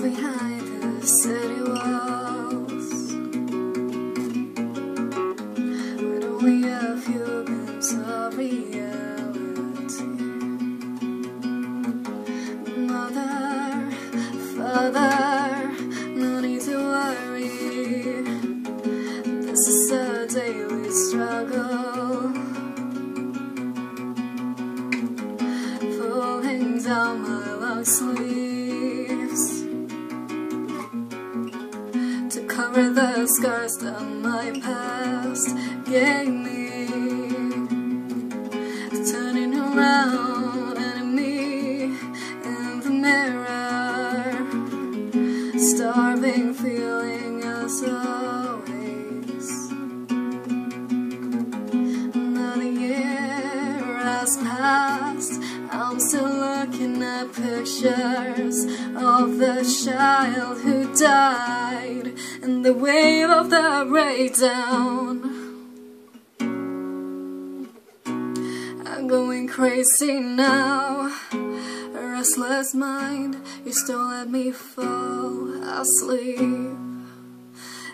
lies behind the city walls. What do we have you been to reality? Mother, father, no need to worry. This is a daily struggle, falling down my long sleeves to cover the scars that my past gave me. Turning around at me in the mirror, starving, feeling as always. Another year has passed, I'm still looking at pictures of the child who died and the wave of the breakdown. I'm going crazy now, a restless mind. You still let me fall asleep.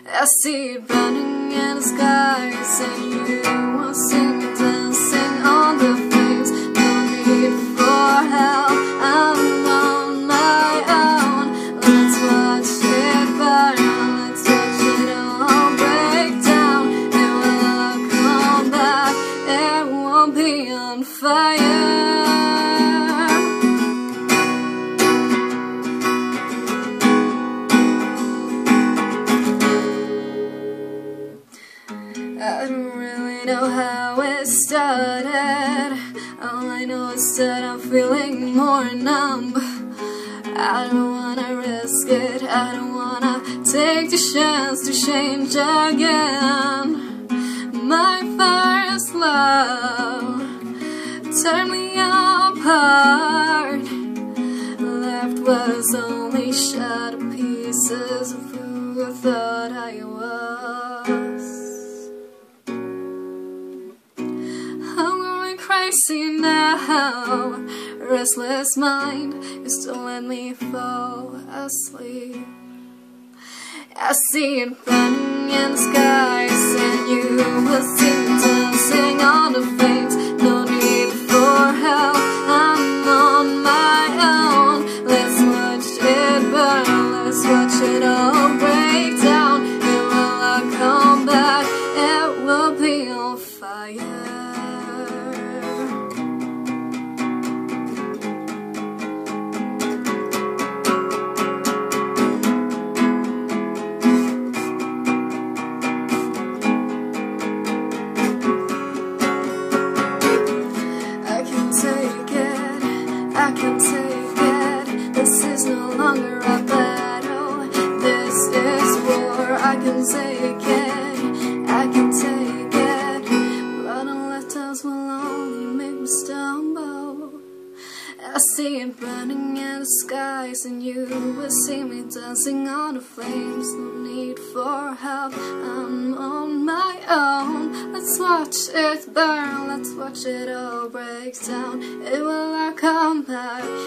I see it burning in the skies, and you are singing, dancing on the flames. No need for help, I'm on my own. Let's watch it burn, let's watch it all break down. It will all come back, it won't be on fire. I don't really know how it started. All I know is that I'm feeling more numb. I don't wanna risk it, I don't wanna take the chance to change again. My first love turned me apart. Left was only shattered pieces of who I thought I was. See now, restless mind, you still let me fall asleep. I see it burning in the skies, and you will sing, dancing on the flames. No need for help, I'm on my own. Let's watch it burn, let's watch it all break down. It will all come back, it will be on fire. I can take it, this is no longer a battle, this is war. I can take it, I can take it. Blood and letters will only make me stumble. I see it burning in the skies, and you will see me dancing on the flames. No need for help, I'm on my own. Let's watch it burn, let's watch it all break down. It will all come back,